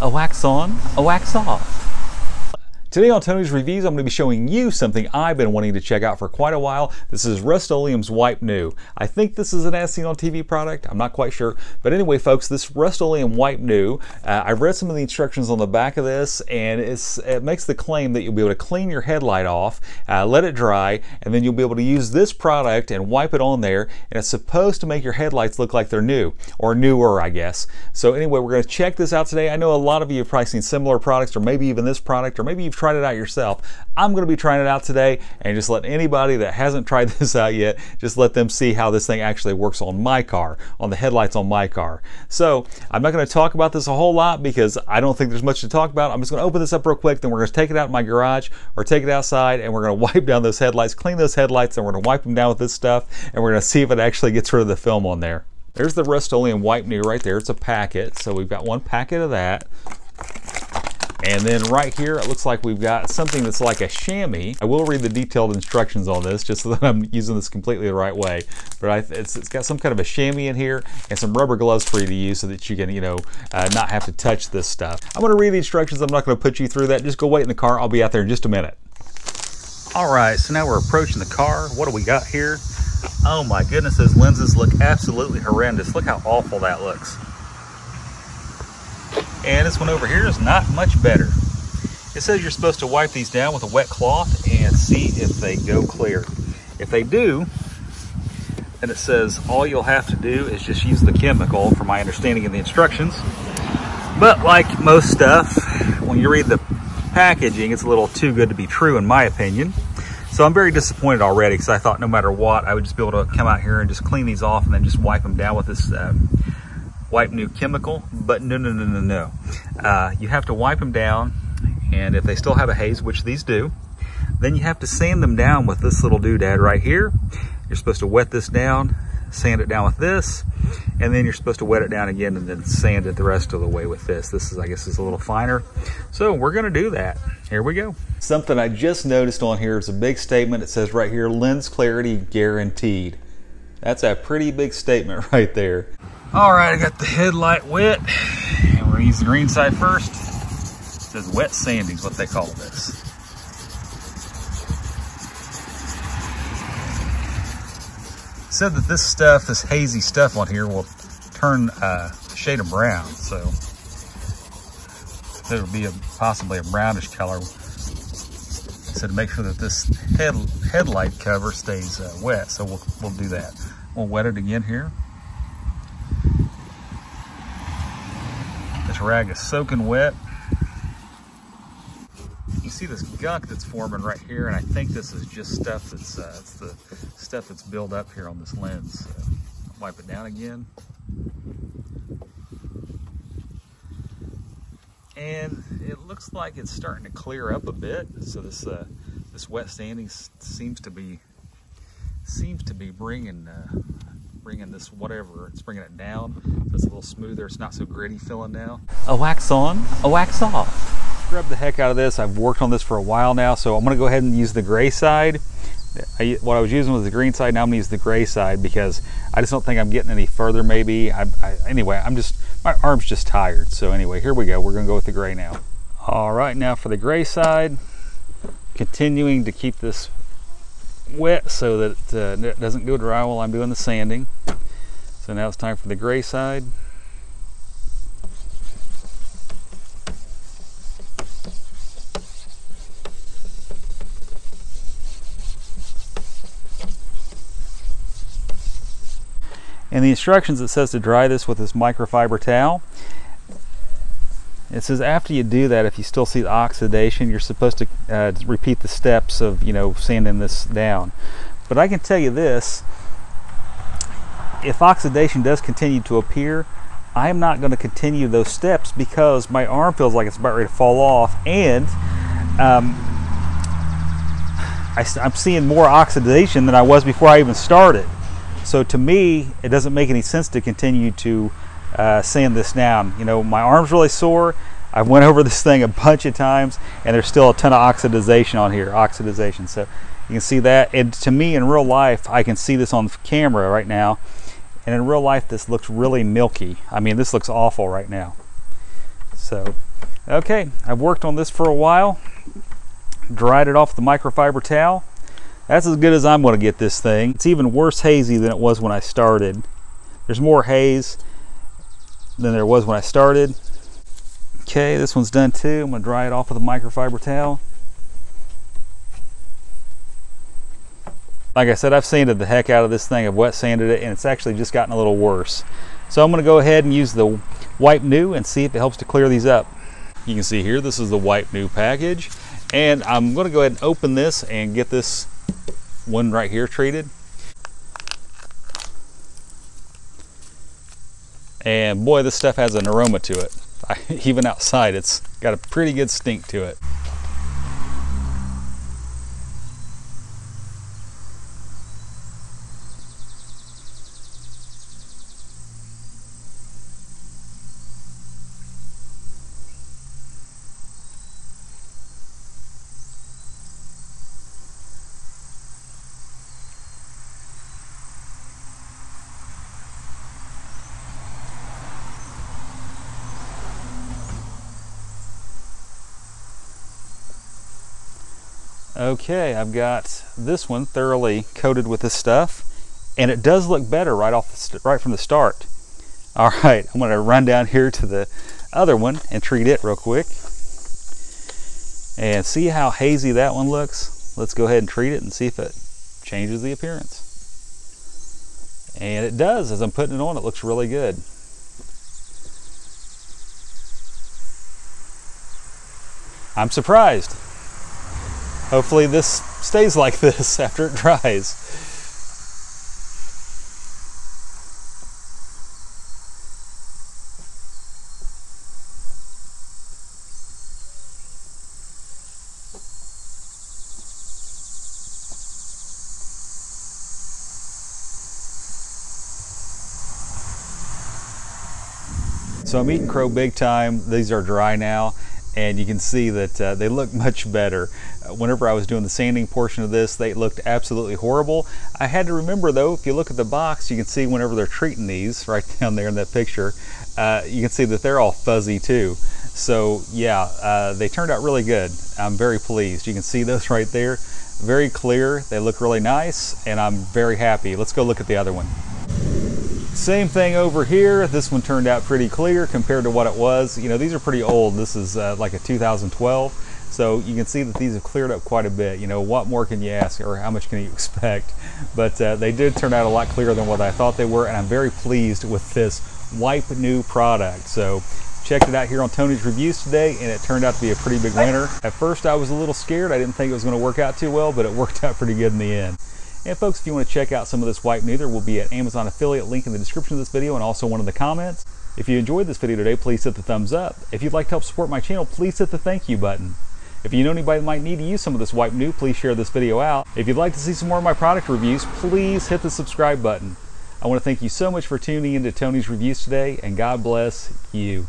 a wax on, a wax off. Today on Tony's Reviews, I'm going to be showing you something I've been wanting to check out for quite a while. This is Rust-Oleum's Wipe New. I think this is an As Seen on TV product. I'm not quite sure. But anyway, folks, this Rust-Oleum Wipe New, I read some of the instructions on the back of this, and it makes the claim that you'll be able to clean your headlight off, let it dry, and then you'll be able to use this product and wipe it on there. And it's supposed to make your headlights look like they're new, or newer, I guess. So anyway, we're going to check this out today. I know a lot of you have probably seen similar products, or maybe even this product, or maybe you've tried it out yourself. I'm going to be trying it out today and just let anybody that hasn't tried this out yet, just let them see how this thing actually works on my car, on the headlights on my car. So I'm not going to talk about this a whole lot because I don't think there's much to talk about. I'm just going to open this up real quick, then we're going to take it out in my garage or take it outside, and we're going to wipe down those headlights, clean those headlights, and we're going to wipe them down with this stuff, and we're going to see if it actually gets rid of the film on there. There's the Rust-Oleum Wipe New right there. It's a packet, so we've got one packet of that. And then right here, it looks like we've got something that's like a chamois. I will read the detailed instructions on this just so that I'm using this completely the right way. But it's got some kind of a chamois in here and some rubber gloves for you to use so that you can, you know, not have to touch this stuff. I'm going to read the instructions. I'm not going to put you through that. Just go wait in the car. I'll be out there in just a minute. All right, so now we're approaching the car. What do we got here? Oh my goodness, those lenses look absolutely horrendous. Look how awful that looks. And this one over here is not much better. It says you're supposed to wipe these down with a wet cloth and see if they go clear. If they do, then it says all you'll have to do is just use the chemical, from my understanding of the instructions. But like most stuff, when you read the packaging, it's a little too good to be true in my opinion. So I'm very disappointed already because I thought no matter what, I would just be able to come out here and just clean these off and then just wipe them down with this Wipe New chemical, but no. You have to wipe them down, and if they still have a haze, which these do, then you have to sand them down with this little doodad right here. You're supposed to wet this down, sand it down with this, and then you're supposed to wet it down again and then sand it the rest of the way with this. This is, I guess, is a little finer. So we're gonna do that. Here we go. Something I just noticed on here is a big statement. It says right here, lens clarity guaranteed. That's a pretty big statement right there. All right, I got the headlight wet, and we're gonna use the green side first. It says wet sanding is what they call this. It said that this stuff, this hazy stuff on here, will turn a shade of brown, so there will be possibly a brownish color. It said to make sure that this headlight cover stays wet, so we'll do that. We'll wet it again here. This rag is soaking wet. You see this gunk that's forming right here, and I think this is just stuff that's it's the stuff that's built up here on this lens. So wipe it down again, and it looks like it's starting to clear up a bit. So this wet sanding seems to be bringing. Bringing this whatever, it's bringing it down, so it's a little smoother, it's not so gritty feeling now. A wax on, a wax off. Grab the heck out of this. I've worked on this for a while now, so I'm going to go ahead and use the gray side. What I was using was the green side, now I'm going to use the gray side because I just don't think I'm getting any further maybe. Anyway, my arm's just tired. So anyway, here we go. We're going to go with the gray now. All right, now for the gray side, continuing to keep this wet so that it doesn't go dry while I'm doing the sanding. So now it's time for the gray side. In the instructions, it says to dry this with this microfiber towel. It says after you do that, if you still see the oxidation, you're supposed to repeat the steps of, you know, sanding this down. But I can tell you this, if oxidation does continue to appear, I'm not going to continue those steps because my arm feels like it's about ready to fall off, and I'm seeing more oxidation than I was before I even started. So to me, it doesn't make any sense to continue to sand this down. You know, my arm's really sore. I went over this thing a bunch of times, and there's still a ton of oxidization on here, so you can see that. And to me, in real life, I can see this on camera right now, and in real life this looks really milky. I mean, this looks awful right now. So, okay, I've worked on this for a while. Dried it off the microfiber towel. That's as good as I'm going to get this thing. It's even worse hazy than it was when I started. There's more haze than there was when I started. Okay, this one's done too. I'm going to dry it off with a microfiber towel. Like I said, I've sanded the heck out of this thing. I've wet sanded it, and it's actually just gotten a little worse. So I'm going to go ahead and use the Wipe New and see if it helps to clear these up. You can see here, this is the Wipe New package. And I'm going to go ahead and open this and get this one right here treated. And boy, this stuff has an aroma to it. Even outside, it's got a pretty good stink to it. Okay, I've got this one thoroughly coated with this stuff, and it does look better right from the start. All right, I'm going to run down here to the other one and treat it real quick. And see how hazy that one looks? Let's go ahead and treat it and see if it changes the appearance. And it does. As I'm putting it on, it looks really good. I'm surprised. Hopefully this stays like this after it dries. So I'm eating crow big time. These are dry now. And you can see that they look much better. Whenever I was doing the sanding portion of this, they looked absolutely horrible. I had to remember though, if you look at the box, you can see whenever they're treating these, right down there in that picture, you can see that they're all fuzzy too. So yeah, they turned out really good. I'm very pleased. You can see those right there, very clear. They look really nice, and I'm very happy. Let's go look at the other one. Same thing over here. This one turned out pretty clear compared to what it was. You know, these are pretty old. This is like a 2012. So you can see that these have cleared up quite a bit. You know, what more can you ask, or how much can you expect? But they did turn out a lot clearer than what I thought they were, and I'm very pleased with this Wipe New product. So checked it out here on Tony's Reviews today, and it turned out to be a pretty big winner. At first I was a little scared. I didn't think it was going to work out too well, but it worked out pretty good in the end. And folks, if you want to check out some of this Wipe New, there will be an Amazon affiliate link in the description of this video and also one in the comments. If you enjoyed this video today, please hit the thumbs up. If you'd like to help support my channel, please hit the thank you button. If you know anybody that might need to use some of this Wipe New, please share this video out. If you'd like to see some more of my product reviews, please hit the subscribe button. I want to thank you so much for tuning into Tony's Reviews today, and God bless you.